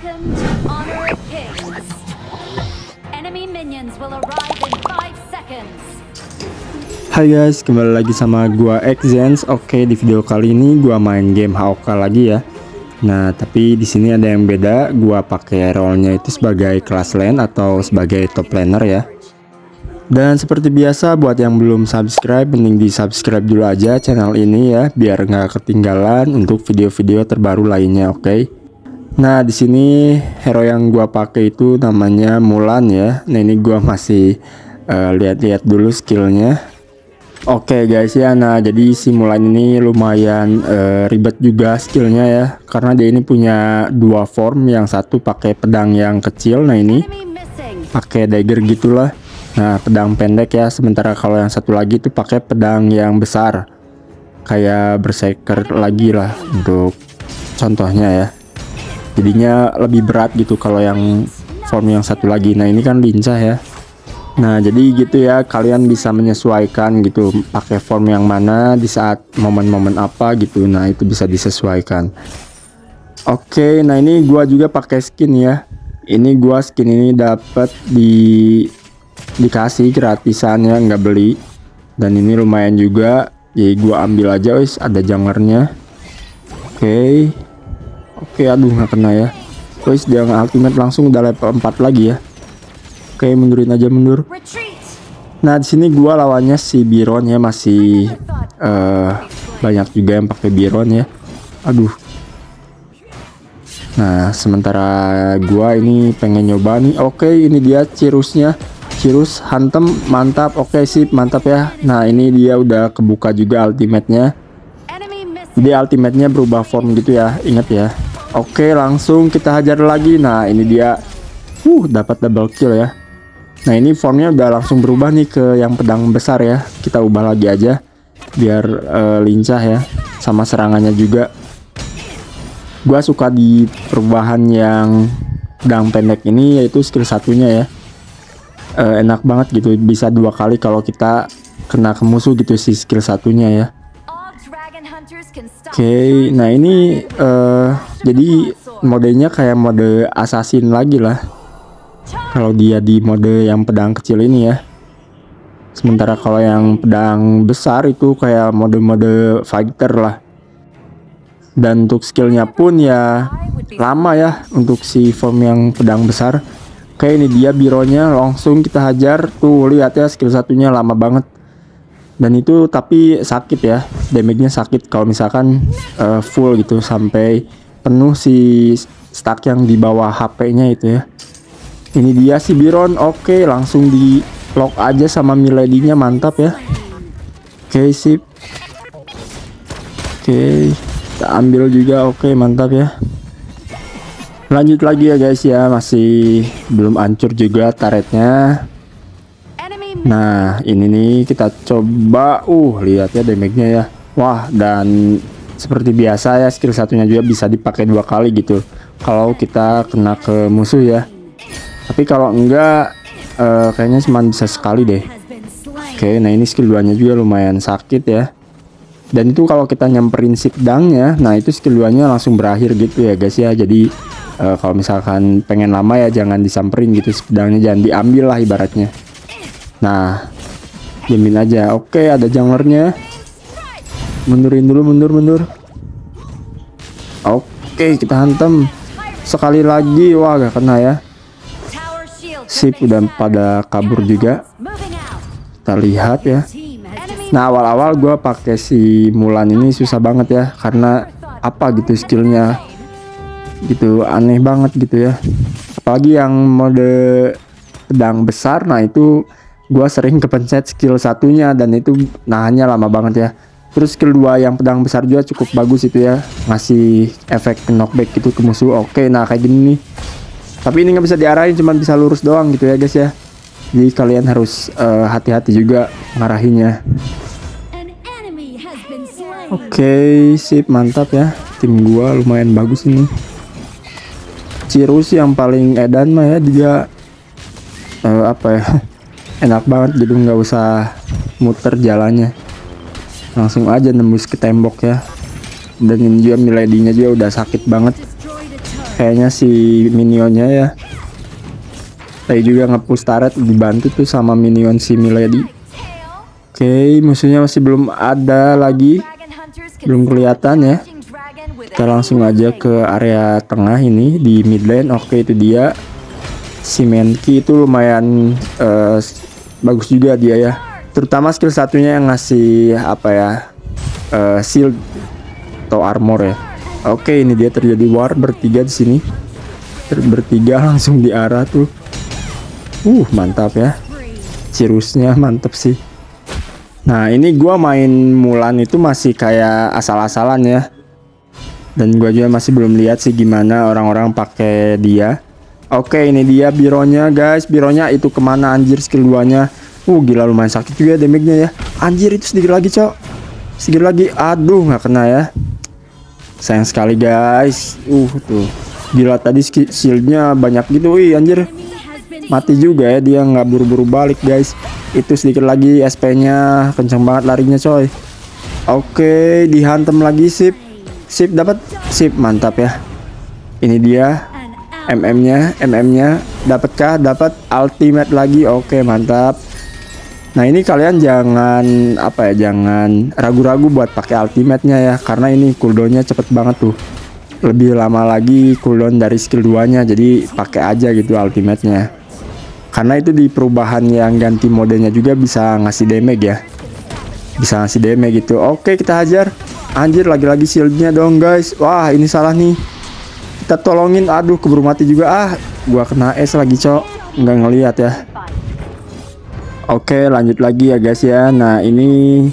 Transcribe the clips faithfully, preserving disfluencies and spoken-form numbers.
Welcome to Honor of Kings. Enemy minions will arrive in five seconds. Hai guys, kembali lagi sama gua Xzens. Oke, di video kali ini gua main game H O K lagi ya. Nah, tapi di sini ada yang beda. Gua pakai role-nya itu sebagai class lane atau sebagai top laner ya. Dan seperti biasa, buat yang belum subscribe, mending di subscribe dulu aja channel ini ya, biar nggak ketinggalan untuk video-video terbaru lainnya, oke? Okay? Nah, di sini hero yang gua pakai itu namanya Mulan ya. Nah, ini gua masih uh, lihat-lihat dulu skillnya. Oke okay guys ya, nah jadi si Mulan ini lumayan uh, ribet juga skillnya ya, karena dia ini punya dua form, yang satu pakai pedang yang kecil, nah ini pakai dagger gitulah. Nah, pedang pendek ya, sementara kalau yang satu lagi itu pakai pedang yang besar kayak berserker lagi lah untuk contohnya ya, jadinya lebih berat gitu kalau yang form yang satu lagi. Nah, ini kan lincah ya. Nah, jadi gitu ya, kalian bisa menyesuaikan gitu pakai form yang mana di saat momen-momen apa gitu. Nah, itu bisa disesuaikan. Oke, nah ini gua juga pakai skin ya. Ini gua skin ini dapat di dikasih gratisan ya, nggak beli, dan ini lumayan juga, jadi gua ambil aja. Wis, ada junglernya. Oke okay. oke okay, aduh nggak kena ya. Wis, dia ultimate langsung udah level empat lagi ya. Oke okay, mundurin aja, mundur. Nah, di sini gua lawannya si Biron ya, masih uh, banyak juga yang pakai Biron ya, aduh. Nah, sementara gua ini pengen nyoba nih. Oke okay, ini dia Cirusnya. Cirus hantem, mantap. Oke okay, sip, mantap ya. Nah, ini dia udah kebuka juga ultimate-nya. Jadi ultimate-nya berubah form gitu ya, ingat ya. Oke okay, langsung kita hajar lagi. Nah, ini dia. Uh, dapat double kill ya. Nah, ini formnya udah langsung berubah nih ke yang pedang besar ya. Kita ubah lagi aja biar uh, lincah ya, sama serangannya juga. Gua suka di perubahan yang pedang pendek ini, yaitu skill satunya ya. Uh, enak banget gitu, bisa dua kali kalau kita kena ke musuh gitu si skill satunya ya. Oke okay, nah ini uh, jadi modenya kayak mode assassin lagi lah kalau dia di mode yang pedang kecil ini ya. Sementara kalau yang pedang besar itu kayak mode-mode fighter lah. Dan untuk skillnya pun ya lama ya untuk si form yang pedang besar. Oke, ini dia Bironnya, langsung kita hajar. Tuh, lihat ya, skill satunya lama banget. Dan itu tapi sakit ya, damage-nya sakit kalau misalkan uh, full gitu, sampai penuh si stack yang di bawah H P-nya itu ya. Ini dia si Biron. Oke, langsung di lock aja sama milady-nya, mantap ya. Oke, sip. Oke, kita ambil juga. Oke, mantap ya. Lanjut lagi ya guys ya, masih belum hancur juga turretnya. Nah, ini nih kita coba. Uh, lihat ya damage-nya ya. Wah, dan seperti biasa ya, skill satunya juga bisa dipakai dua kali gitu kalau kita kena ke musuh ya. Tapi kalau enggak uh, kayaknya cuma bisa sekali deh. Oke, nah ini skill duanya juga lumayan sakit ya. Dan itu kalau kita nyamperin si pedangnya, nah itu skill duanya langsung berakhir gitu ya guys ya. Jadi Uh, kalau misalkan pengen lama ya, jangan disamperin gitu, pedangnya jangan diambil lah ibaratnya. Nah, jamin aja. Oke, ada junglernya. Mundurin dulu, mundur, mundur. Oke, kita hantam sekali lagi. Wah, gak kena ya. Sip, udah pada kabur juga. Kita lihat ya. Nah, awal-awal gue pakai si Mulan ini susah banget ya, karena apa gitu skillnya gitu aneh banget gitu ya, apalagi yang mode pedang besar. Nah, itu gua sering kepencet skill satunya dan itu nahannya lama banget ya. Terus skill dua yang pedang besar juga cukup bagus itu ya, ngasih efek knockback gitu ke musuh. Oke, nah kayak gini nih, tapi ini nggak bisa diarahin, cuman bisa lurus doang gitu ya guys ya. Jadi kalian harus hati-hati uh, juga ngarahinnya. Oke, sip, mantap ya, tim gua lumayan bagus ini. Cirus yang paling edan mah ya, dia uh, apa ya, enak banget gitu, nggak usah muter jalannya, langsung aja nembus ke tembok ya. Dan ini juga milady-nya juga udah sakit banget. kayaknya si minionnya ya. Saya juga nge-push turret, dibantu tuh sama minion si Milady. Oke, okay, musuhnya masih belum ada lagi, belum kelihatan ya. Kita langsung aja ke area tengah ini di mid lane. Oke, okay, itu dia si Menki itu lumayan uh, bagus juga dia ya, terutama skill satunya yang ngasih apa ya, uh, shield atau armor ya. Oke, okay, ini dia terjadi war bertiga di sini. Ter bertiga langsung di arah tuh. Uh, mantap ya. Cirusnya mantap sih. Nah, ini gua main Mulan itu masih kayak asal-asalan ya. Dan gua juga masih belum lihat sih gimana orang-orang pakai dia. Oke, ini dia Bironnya, guys. Bironnya itu kemana anjir skill duanya? Uh, gila lumayan sakit juga damage-nya ya. Anjir, itu sedikit lagi, Cok. Sedikit lagi. Aduh, nggak kena ya. Sayang sekali guys. Uh tuh gila tadi shieldnya banyak gitu. Wih anjir, mati juga ya dia, nggak buru-buru balik guys. Itu sedikit lagi S P nya kencang banget larinya coy. Oke, dihantam lagi. Sip sip, dapat sip, mantap ya. Ini dia mm nya mm nya dapatkah? Dapat ultimate lagi. Oke, mantap. Nah, ini kalian jangan apa ya, jangan ragu-ragu buat pakai ultimate-nya ya, karena ini cooldown-nya cepet banget tuh. Lebih lama lagi cooldown dari skill dua-nya, jadi pakai aja gitu ultimate-nya. Karena itu di perubahan yang ganti modenya juga bisa ngasih damage ya. Bisa ngasih damage gitu. Oke, kita hajar. Anjir, lagi-lagi shield-nya dong, guys. Wah, ini salah nih. Kita tolongin. Aduh, keburu mati juga. Ah, gua kena es lagi, Cok. Nggak ngelihat ya. Oke, lanjut lagi ya guys ya. Nah, ini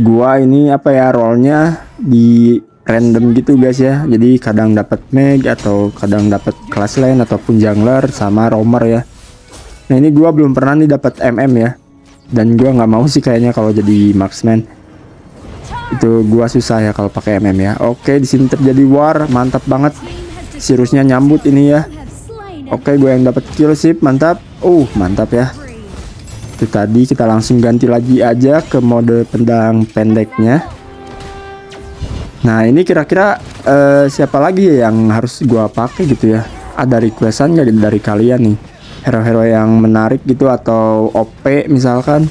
gua ini apa ya, rollnya di random gitu guys ya. Jadi kadang dapat mag atau kadang dapat class lane ataupun jungler sama roamer ya. Nah, ini gua belum pernah nih dapat mm ya. Dan gua nggak mau sih kayaknya kalau jadi marksman. Itu gua susah ya kalau pakai mm ya. Oke, di sini terjadi war, mantap banget. Cirusnya nyambut ini ya. Oke, gua yang dapat kill sip, mantap. Uh, mantap ya. Itu tadi kita langsung ganti lagi aja ke mode pedang pendeknya. Nah, ini kira-kira uh, siapa lagi yang harus gua pakai gitu ya? Ada requestan nggak dari kalian nih? Hero-hero yang menarik gitu atau O P misalkan?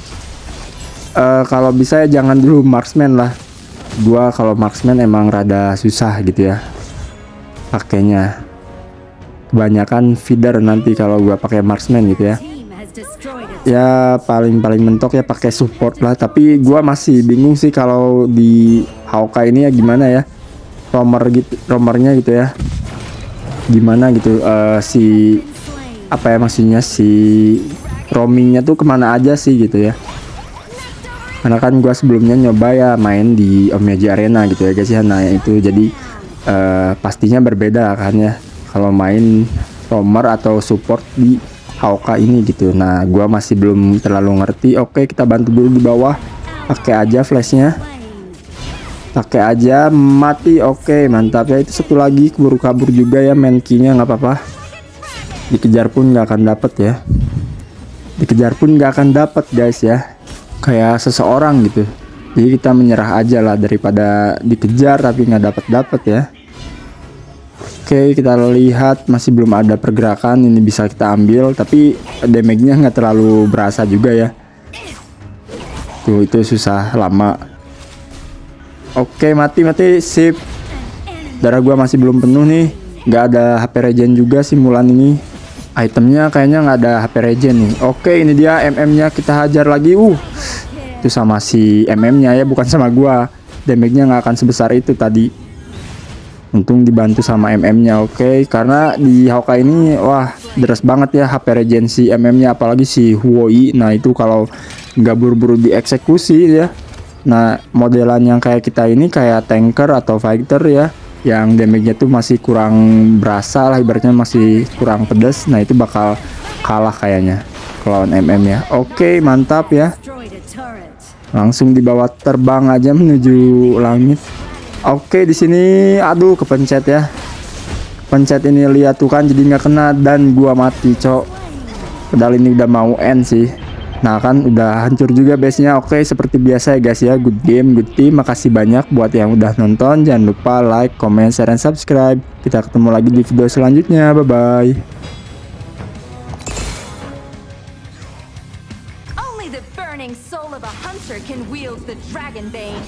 Uh, kalau bisa ya jangan dulu marksman lah. Gua kalau marksman emang rada susah gitu ya pakainya. Kebanyakan feeder nanti kalau gua pakai marksman gitu ya. Ya paling-paling mentok ya pakai support lah, tapi gua masih bingung sih kalau di H O K ini ya gimana ya roamer gitu, roamernya gitu ya gimana gitu, uh, si apa ya maksudnya si roamingnya tuh kemana aja sih gitu ya, karena kan gua sebelumnya nyoba ya main di Onmyoji Arena gitu ya guys ya. Nah itu jadi uh, pastinya berbeda kan ya kalau main roamer atau support di H O K ini gitu. Nah, gua masih belum terlalu ngerti. Oke, kita bantu dulu di bawah. Pakai aja flashnya. Pakai aja mati. Oke, mantap ya. Itu satu lagi keburu kabur juga ya menkinya, nggak apa-apa. Dikejar pun nggak akan dapet ya. Dikejar pun nggak akan dapet guys ya. Kayak seseorang gitu. Jadi kita menyerah aja lah daripada dikejar tapi nggak dapet-dapet ya. Oke, kita lihat masih belum ada pergerakan, ini bisa kita ambil tapi damage-nya nggak terlalu berasa juga ya. Tuh, itu susah lama. Oke, mati mati sip. Darah gua masih belum penuh nih, nggak ada H P regen juga si Mulan ini. Itemnya kayaknya nggak ada H P regen nih. Oke, ini dia mm-nya kita hajar lagi. Uh, itu sama si mm-nya ya, bukan sama gua. Damage-nya nggak akan sebesar itu tadi. Untung dibantu sama mm-nya. Oke, karena di H O K ini wah deras banget ya H P regency mm-nya, apalagi si Huoyi. Nah itu kalau nggak buru-buru dieksekusi ya. Nah modelan yang kayak kita ini kayak tanker atau fighter ya, yang damage-nya tuh masih kurang berasa lah, ibaratnya masih kurang pedas. Nah itu bakal kalah kayaknya lawan mm ya. Oke, mantap ya. Langsung dibawa terbang aja menuju langit. Oke, di sini aduh kepencet ya. Pencet ini lihat tuh kan jadi nggak kena dan gua mati, Cok. Padahal ini udah mau end sih. Nah kan udah hancur juga base-nya. Oke, seperti biasa ya guys ya, good game, good team. Makasih banyak buat yang udah nonton. Jangan lupa like, comment, share, dan subscribe. Kita ketemu lagi di video selanjutnya. Bye bye. Only the burning soul of a hunter can wield the dragon bane.